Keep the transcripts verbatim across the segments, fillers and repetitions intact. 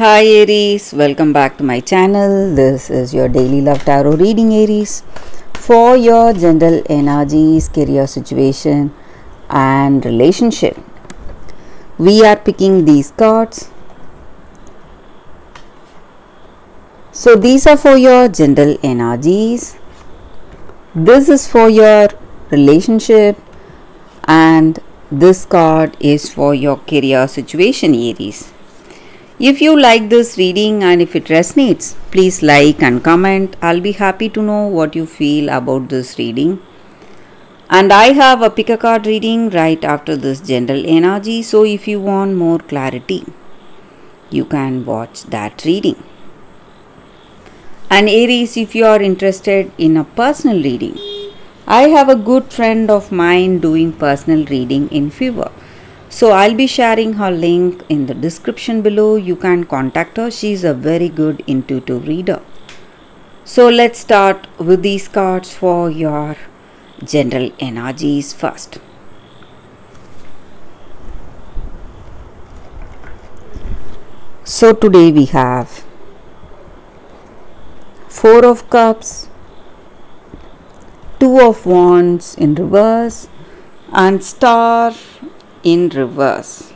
Hi Aries, welcome back to my channel. This is your daily love tarot reading, Aries, for your general energies, career situation and relationship. We are picking these cards. So these are for your general energies. This is for your relationship and this card is for your career situation, Aries. If you like this reading and if it resonates, please like and comment. I'll be happy to know what you feel about this reading. And I have a pick a card reading right after this general energy. So if you want more clarity, you can watch that reading. And Aries, if you are interested in a personal reading, I have a good friend of mine doing personal reading in Fiverr. So I'll be sharing her link in the description below. You can contact her. She's a very good intuitive reader. So let's start with these cards for your general energies first. So today we have Four of Cups, Two of Wands in reverse and Star in reverse.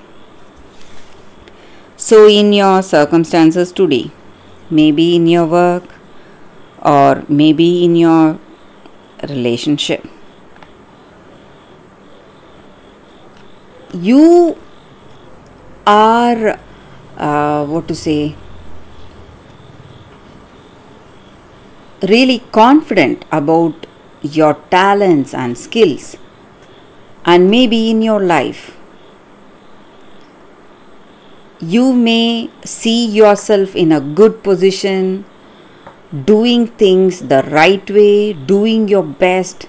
So in your circumstances today, maybe in your work or maybe in your relationship, you are uh, what to say really confident about your talents and skills. And maybe in your life, you may see yourself in a good position, doing things the right way, doing your best,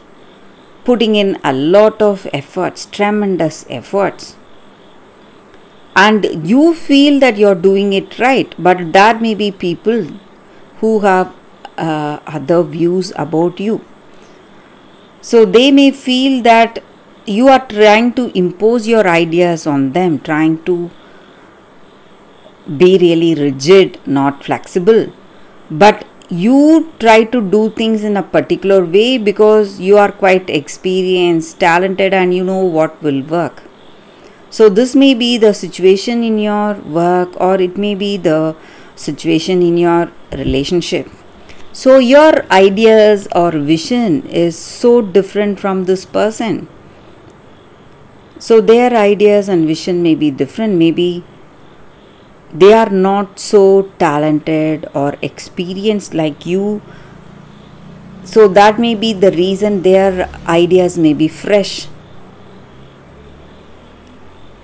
putting in a lot of efforts, tremendous efforts. And you feel that you're doing it right, but that may be people who have uh, other views about you. So they may feel that you are trying to impose your ideas on them, trying to be really rigid, not flexible. But you try to do things in a particular way because you are quite experienced, talented, and you know what will work. So this may be the situation in your work or it may be the situation in your relationship. So your ideas or vision is so different from this person. So their ideas and vision may be different. Maybe they are not so talented or experienced like you. So that may be the reason their ideas may be fresh.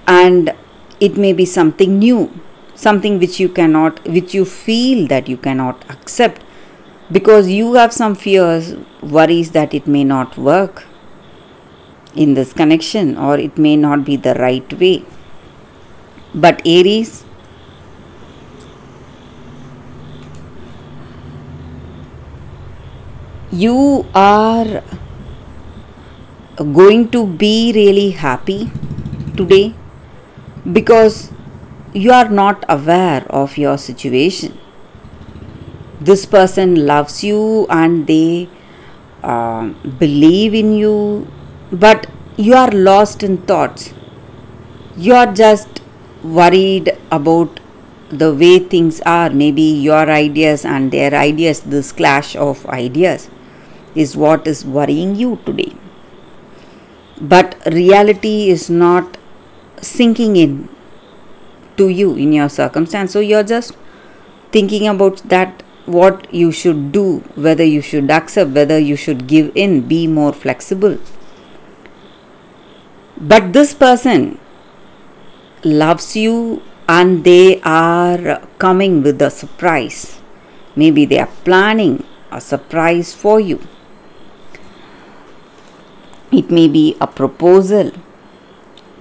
And it may be something new. Something which you cannot, which you feel that you cannot accept. Because you have some fears, worries that it may not work in this connection or it may not be the right way. But Aries, you are going to be really happy today because you are not aware of your situation. This person loves you and they uh, believe in you. But you are lost in thoughts. You are just worried about the way things are. Maybe your ideas and their ideas, this clash of ideas is what is worrying you today. But reality is not sinking in to you in your circumstance. So you are just thinking about that, what you should do, whether you should accept, whether you should give in, be more flexible. But this person loves you and they are coming with a surprise. Maybe they are planning a surprise for you. It may be a proposal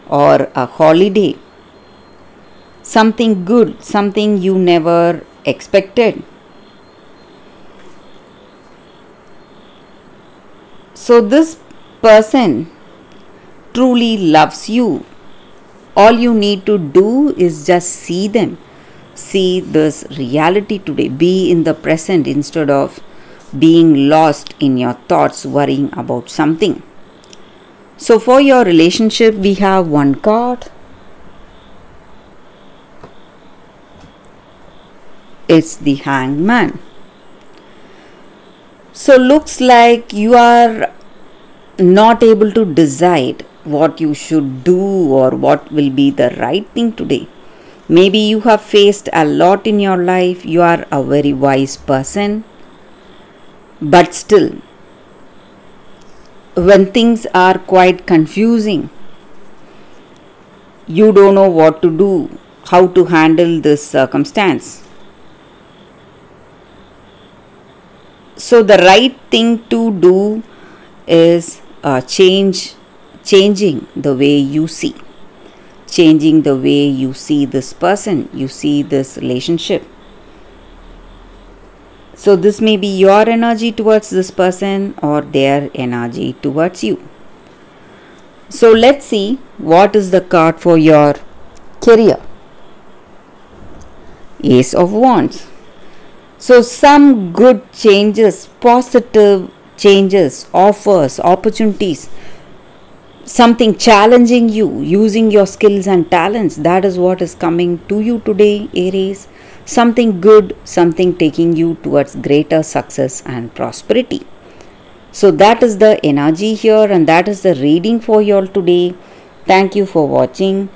or a holiday. Something good, something you never expected. So this person truly loves you. All you need to do is just see them. see this reality today. Be in the present instead of being lost in your thoughts, worrying about something. So for your relationship, we have one card. It's the Hanged Man. So looks like you are not able to decide what you should do or what will be the right thing today. Maybe you have faced a lot in your life. You are a very wise person. But still, when things are quite confusing, you don't know what to do, how to handle this circumstance. So the right thing to do is uh, change, changing the way you see, changing the way you see this person, you see this relationship. So this may be your energy towards this person or their energy towards you. So let's see what is the card for your career. Ace of Wands. So some good changes, positive changes, offers, opportunities, something challenging you, using your skills and talents. That is what is coming to you today, Aries. Something good, something taking you towards greater success and prosperity. So that is the energy here, and that is the reading for you all today. Thank you for watching.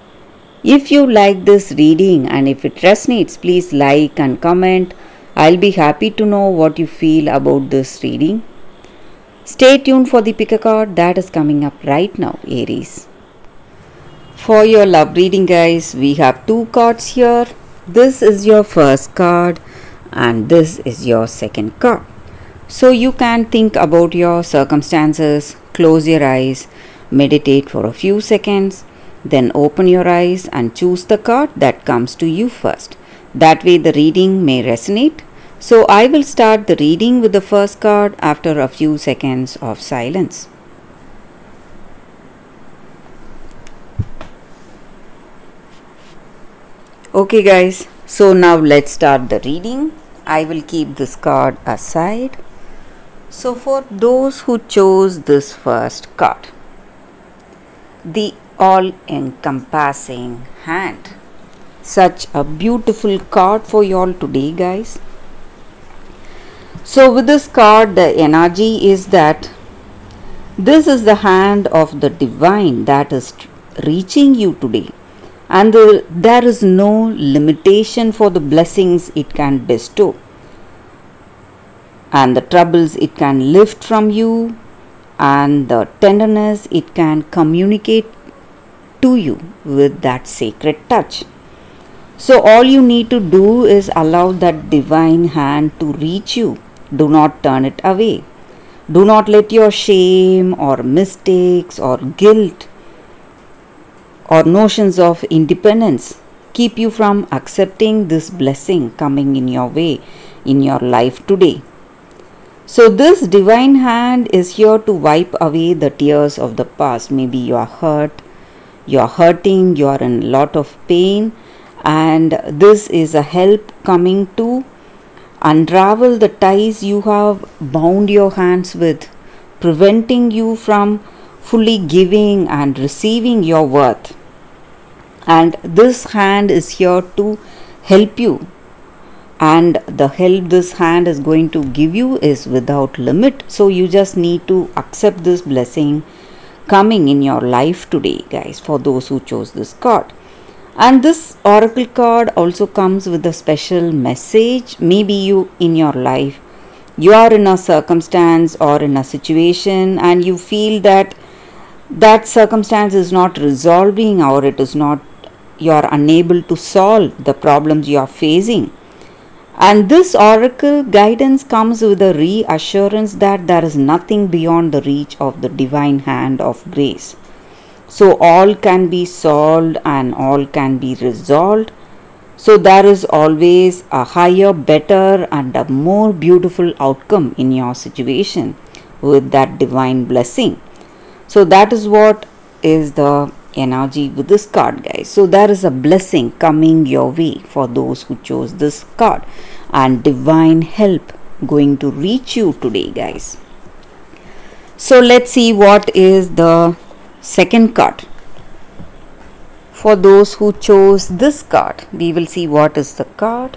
If you like this reading and if it resonates, please like and comment. I'll be happy to know what you feel about this reading. Stay tuned for the pick a card that is coming up right now, Aries. For your love reading, guys, we have two cards here. This is your first card and this is your second card. So you can think about your circumstances, close your eyes, meditate for a few seconds, then open your eyes and choose the card that comes to you first. That way the reading may resonate. So I will start the reading with the first card after a few seconds of silence. Okay guys, so now let's start the reading. I will keep this card aside. So for those who chose this first card, the all-encompassing hand. Such a beautiful card for you all today, guys. So with this card, the energy is that this is the hand of the divine that is reaching you today. And the, there is no limitation for the blessings it can bestow and the troubles it can lift from you and the tenderness it can communicate to you with that sacred touch. So all you need to do is allow that divine hand to reach you. Do not turn it away. Do not let your shame or mistakes or guilt or notions of independence keep you from accepting this blessing coming in your way, in your life today. So this divine hand is here to wipe away the tears of the past. Maybe you are hurt, you are hurting, you are in a lot of pain, and this is a help coming to unravel the ties you have bound your hands with, preventing you from fully giving and receiving your worth. And this hand is here to help you, and the help this hand is going to give you is without limit. So you just need to accept this blessing coming in your life today, guys, for those who chose this card. And this oracle card also comes with a special message. Maybe you in your life, you are in a circumstance or in a situation and you feel that that circumstance is not resolving, or it is not, you are unable to solve the problems you are facing. And this oracle guidance comes with a reassurance that there is nothing beyond the reach of the divine hand of grace. So all can be solved and all can be resolved. So there is always a higher, better and a more beautiful outcome in your situation with that divine blessing. So that is what is the energy with this card, guys. So there is a blessing coming your way for those who chose this card, and divine help going to reach you today, guys. So let's see what is the second card. For those who chose this card, we will see what is the card.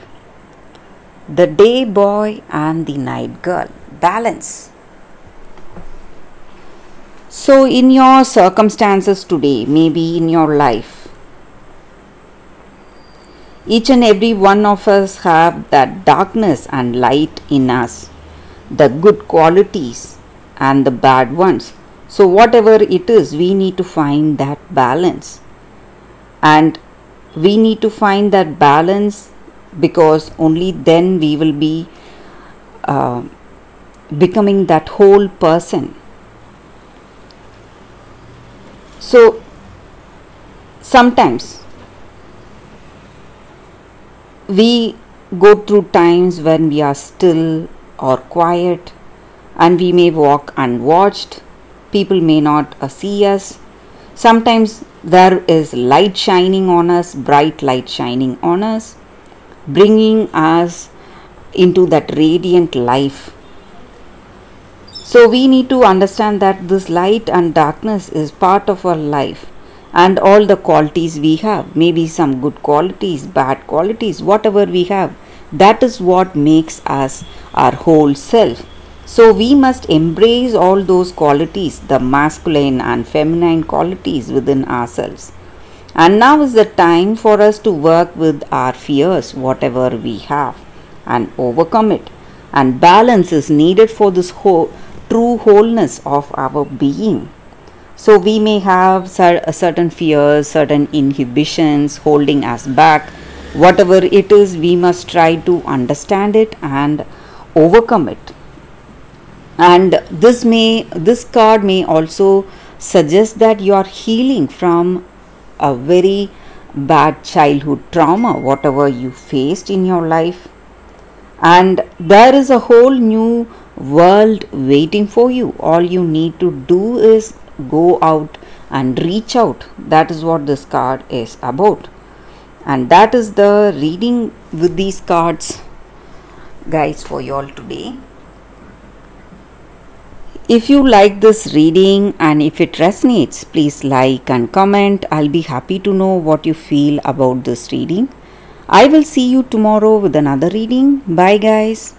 The day boy and the night girl, balance. So in your circumstances today, maybe in your life, each and every one of us have that darkness and light in us, the good qualities and the bad ones. So whatever it is, we need to find that balance, and we need to find that balance because only then we will be uh, becoming that whole person. So sometimes we go through times when we are still or quiet, and we may walk unwatched. People may not uh, see us. Sometimes there is light shining on us, bright light shining on us, bringing us into that radiant life. So we need to understand that this light and darkness is part of our life, and all the qualities we have, maybe some good qualities, bad qualities, whatever we have, that is what makes us our whole self. So we must embrace all those qualities, the masculine and feminine qualities within ourselves. And now is the time for us to work with our fears, whatever we have, and overcome it. And balance is needed for this whole, true wholeness of our being. So we may have certain fears, certain inhibitions holding us back. Whatever it is, we must try to understand it and overcome it. And this may, this card may also suggest that you are healing from a very bad childhood trauma, whatever you faced in your life, and there is a whole new world waiting for you. All you need to do is go out and reach out. That is what this card is about, and that is the reading with these cards, guys, for you all today. If you like this reading and if it resonates, please like and comment. I'll be happy to know what you feel about this reading. I will see you tomorrow with another reading. Bye, guys.